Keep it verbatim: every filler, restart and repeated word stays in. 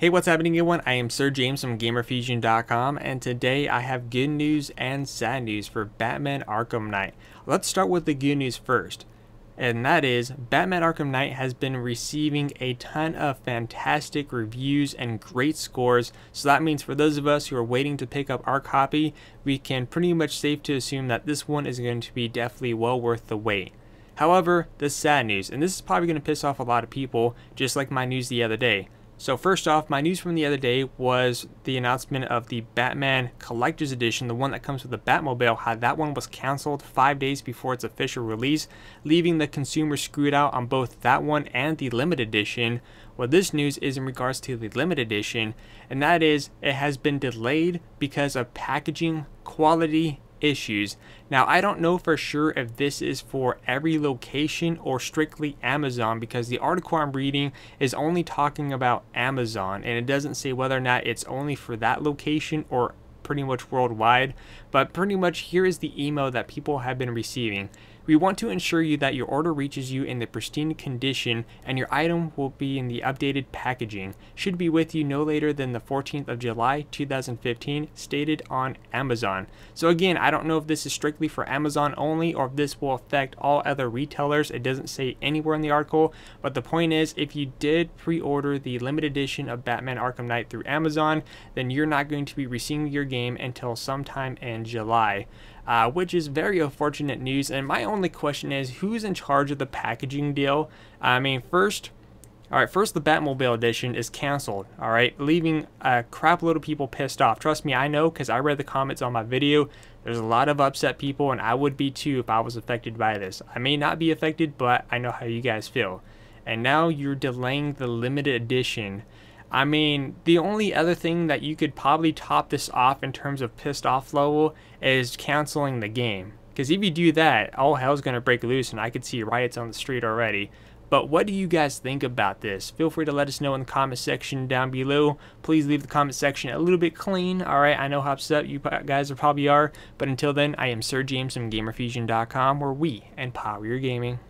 Hey, what's happening everyone? I am Sir James from Gamer Fusion dot com, and today I have good news and sad news for Batman Arkham Knight. Let's start with the good news first, and that is Batman Arkham Knight has been receiving a ton of fantastic reviews and great scores, so that means for those of us who are waiting to pick up our copy, we can pretty much safe to assume that this one is going to be definitely well worth the wait. However, the sad news, and this is probably going to piss off a lot of people, just like my news the other day. So first off, my news from the other day was the announcement of the Batman Collector's Edition, the one that comes with the Batmobile, how that one was canceled five days before its official release, leaving the consumer screwed out on both that one and the limited edition. Well, this news is in regards to the limited edition, and that is it has been delayed because of packaging quality issues. Now, I don't know for sure if this is for every location or strictly Amazon, because the article I'm reading is only talking about Amazon and it doesn't say whether or not it's only for that location or pretty much worldwide. But pretty much here is the email that people have been receiving. We want to ensure you that your order reaches you in the pristine condition and your item will be in the updated packaging. Should be with you no later than the fourteenth of July two thousand fifteen, stated on Amazon. So again, I don't know if this is strictly for Amazon only or if this will affect all other retailers. It doesn't say anywhere in the article, but the point is if you did pre-order the limited edition of Batman Arkham Knight through Amazon, then you're not going to be receiving your game until sometime in July. Uh, which is very unfortunate news, and my only question is who's in charge of the packaging deal? I mean, first, all right, first the Batmobile edition is canceled, all right, leaving a crap load of people pissed off. Trust me, I know, because I read the comments on my video. There's a lot of upset people, and I would be too if I was affected by this. I may not be affected, but I know how you guys feel. And now you're delaying the limited edition. I mean, the only other thing that you could probably top this off in terms of pissed off level is canceling the game. Because if you do that, all hell's going to break loose and I could see riots on the street already. But what do you guys think about this? Feel free to let us know in the comment section down below. Please leave the comment section a little bit clean. All right, I know how upset you guys probably are. But until then, I am Sir James from Gamer Fusion dot com, where we empower your gaming.